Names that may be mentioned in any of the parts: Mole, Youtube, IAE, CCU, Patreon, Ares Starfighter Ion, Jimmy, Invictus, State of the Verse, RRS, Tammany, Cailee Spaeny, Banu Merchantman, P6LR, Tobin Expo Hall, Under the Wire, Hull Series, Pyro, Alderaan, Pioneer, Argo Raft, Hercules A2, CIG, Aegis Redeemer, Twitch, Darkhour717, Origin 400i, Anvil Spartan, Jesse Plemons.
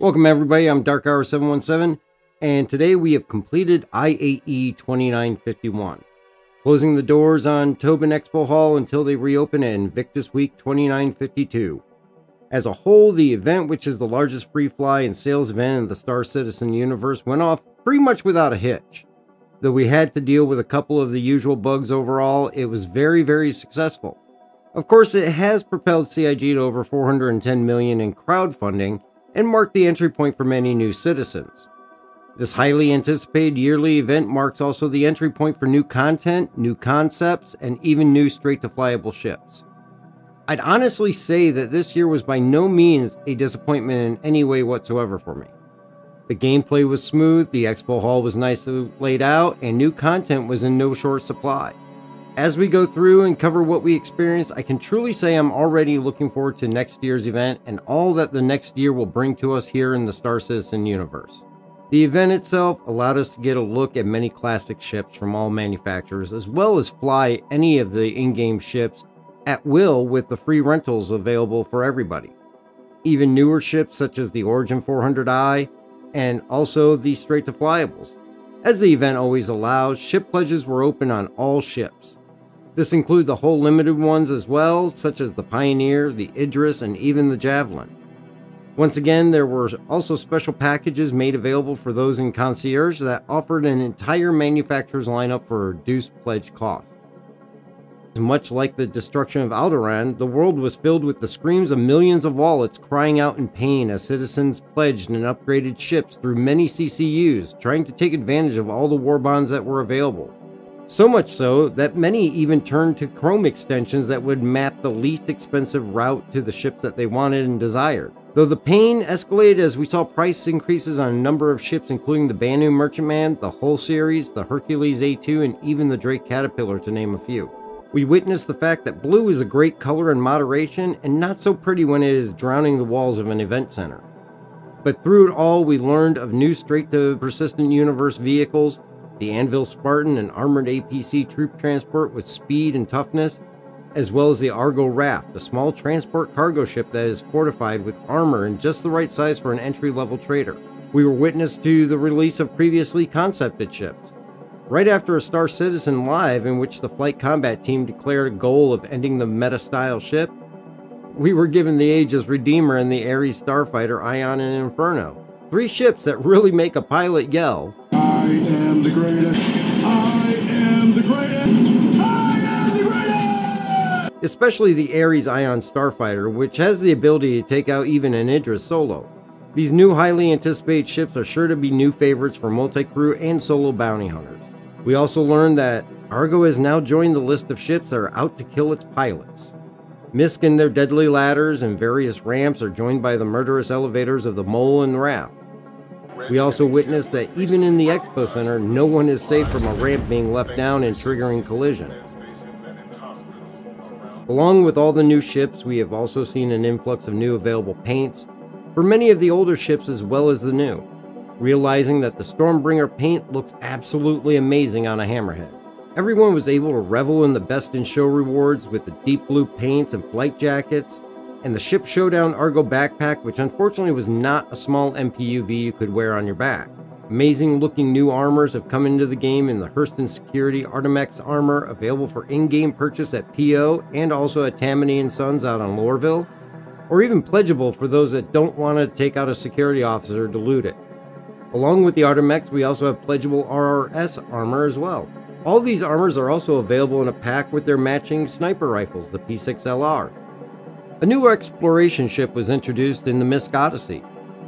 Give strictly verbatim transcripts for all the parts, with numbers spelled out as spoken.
Welcome everybody, I'm Dark Hour seven one seven, and today we have completed I A E twenty-nine fifty-one, closing the doors on Tobin Expo Hall until they reopen at Invictus Week twenty-nine fifty-two. As a whole, the event, which is the largest free fly and sales event in the Star Citizen universe, went off pretty much without a hitch. Though we had to deal with a couple of the usual bugs overall, it was very, very successful. Of course, it has propelled C I G to over four hundred ten million dollars in crowdfunding, and marked the entry point for many new citizens. This highly anticipated yearly event marks also the entry point for new content, new concepts, and even new straight-to-flyable ships. I'd honestly say that this year was by no means a disappointment in any way whatsoever for me. The gameplay was smooth, the expo hall was nicely laid out, and new content was in no short supply. As we go through and cover what we experienced, I can truly say I'm already looking forward to next year's event and all that the next year will bring to us here in the Star Citizen universe. The event itself allowed us to get a look at many classic ships from all manufacturers, as well as fly any of the in-game ships at will with the free rentals available for everybody. Even newer ships such as the Origin four hundred i and also the straight-to-flyables. As the event always allows, ship pledges were open on all ships. This included the whole limited ones as well, such as the Pioneer, the Idris, and even the Javelin. Once again, there were also special packages made available for those in concierge that offered an entire manufacturer's lineup for a reduced pledge cost. Much like the destruction of Alderaan, the world was filled with the screams of millions of wallets crying out in pain as citizens pledged and upgraded ships through many C C Us, trying to take advantage of all the war bonds that were available. So much so that many even turned to Chrome extensions that would map the least expensive route to the ships that they wanted and desired. Though the pain escalated as we saw price increases on a number of ships, including the Banu Merchantman, the Hull Series, the Hercules A two, and even the Drake Caterpillar, to name a few. We witnessed the fact that blue is a great color in moderation and not so pretty when it is drowning the walls of an event center. But through it all, we learned of new straight-to-persistent universe vehicles, the Anvil Spartan and armored A P C troop transport with speed and toughness, as well as the Argo Raft, a small transport cargo ship that is fortified with armor and just the right size for an entry-level trader. We were witness to the release of previously concepted ships. Right after a Star Citizen Live in which the flight combat team declared a goal of ending the meta-style ship, we were given the Aegis Redeemer and the Ares Starfighter Ion and Inferno, three ships that really make a pilot yell, "I am the greatest! I am the greatest! I am the greatest!" Especially the Ares Ion Starfighter, which has the ability to take out even an Idris solo. These new highly anticipated ships are sure to be new favorites for multi-crew and solo bounty hunters. We also learned that Argo has now joined the list of ships that are out to kill its pilots. Misc and their deadly ladders and various ramps are joined by the murderous elevators of the Mole and Raft. We also witnessed that even in the Expo Center, no one is safe from a ramp being left down and triggering collision. Along with all the new ships, we have also seen an influx of new available paints for many of the older ships as well as the new, realizing that the Stormbringer paint looks absolutely amazing on a hammerhead. Everyone was able to revel in the best in show rewards with the deep blue paints and flight jackets, and the Ship Showdown Argo backpack, which unfortunately was not a small M P U V you could wear on your back. Amazing looking new armors have come into the game in the Hurston Security Artemex armor, available for in-game purchase at P O and also at Tammany and Sons out on Lorville, or even pledgeable for those that don't want to take out a security officer to loot it. Along with the Artemex, we also have pledgeable R R S armor as well. All these armors are also available in a pack with their matching sniper rifles, the P six L R. A new exploration ship was introduced in the Misc Odyssey.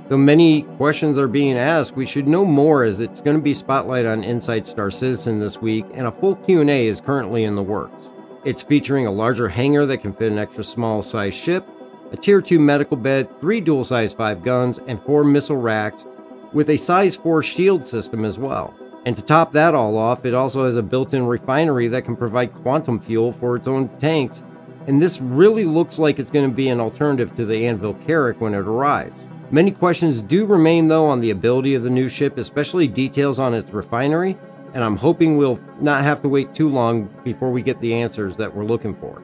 Though many questions are being asked, we should know more as it's going to be spotlight on Inside Star Citizen this week, and a full Q and A is currently in the works. It's featuring a larger hangar that can fit an extra small size ship, a tier two medical bed, three dual size five guns, and four missile racks with a size four shield system as well. And to top that all off, it also has a built-in refinery that can provide quantum fuel for its own tanks, and this really looks like it's going to be an alternative to the Anvil Carrick when it arrives. Many questions do remain though on the ability of the new ship, especially details on its refinery, and I'm hoping we'll not have to wait too long before we get the answers that we're looking for.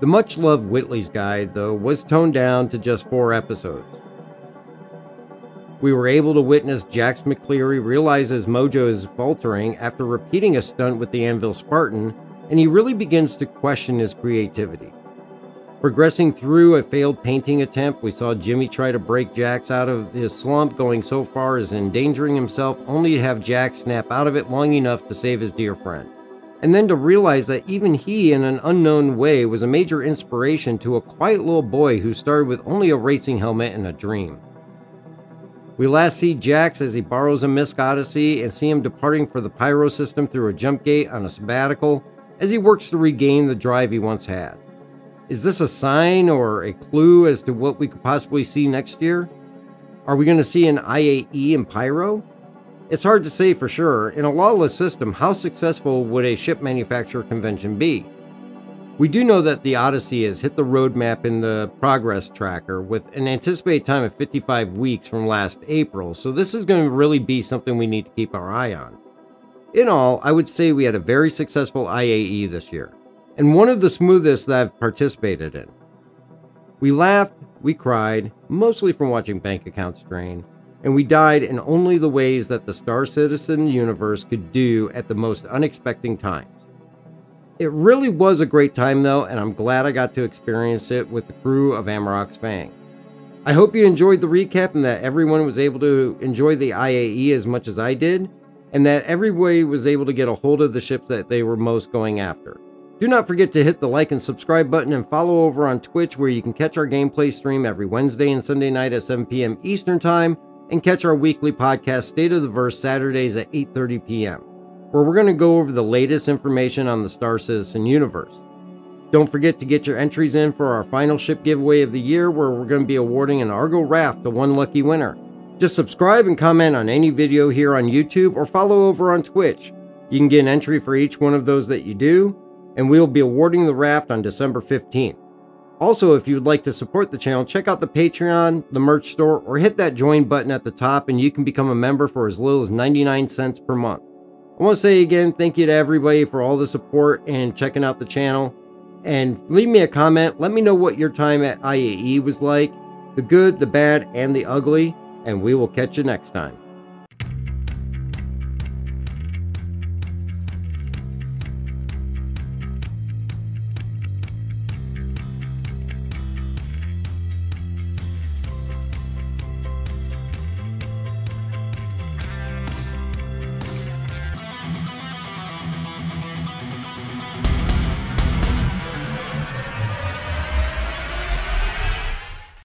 The much-loved Whitley's Guide, though, was toned down to just four episodes. We were able to witness Jax McCleary realize his mojo is faltering after repeating a stunt with the Anvil Spartan, and he really begins to question his creativity. Progressing through a failed painting attempt, we saw Jimmy try to break Jax out of his slump, going so far as endangering himself only to have Jax snap out of it long enough to save his dear friend, and then to realize that even he, in an unknown way, was a major inspiration to a quiet little boy who started with only a racing helmet and a dream. We last see Jax as he borrows a Misc Odyssey and see him departing for the Pyro system through a jump gate on a sabbatical as he works to regain the drive he once had. Is this a sign or a clue as to what we could possibly see next year? Are we going to see an I A E in Pyro? It's hard to say for sure. In a lawless system, how successful would a ship manufacturer convention be? We do know that the Odyssey has hit the roadmap in the progress tracker with an anticipated time of fifty-five weeks from last April, so this is going to really be something we need to keep our eye on. In all, I would say we had a very successful I A E this year, and one of the smoothest that I've participated in. We laughed, we cried, mostly from watching bank accounts drain, and we died in only the ways that the Star Citizen universe could do at the most unexpected times. It really was a great time though, and I'm glad I got to experience it with the crew of Amarok's Fang. I hope you enjoyed the recap and that everyone was able to enjoy the I A E as much as I did, and that everybody was able to get a hold of the ships that they were most going after. Do not forget to hit the like and subscribe button and follow over on Twitch, where you can catch our gameplay stream every Wednesday and Sunday night at seven p m Eastern Time, and catch our weekly podcast State of the Verse Saturdays at eight thirty p m where we're going to go over the latest information on the Star Citizen universe. Don't forget to get your entries in for our final ship giveaway of the year, where we're going to be awarding an Argo Raft to one lucky winner. Just subscribe and comment on any video here on YouTube or follow over on Twitch. You can get an entry for each one of those that you do, and we will be awarding the raft on December fifteenth. Also, if you would like to support the channel, check out the Patreon, the merch store, or hit that join button at the top, and you can become a member for as little as ninety-nine cents per month. I want to say again, thank you to everybody for all the support and checking out the channel. And leave me a comment. Let me know what your time at I A E was like. The good, the bad, and the ugly. And we will catch you next time.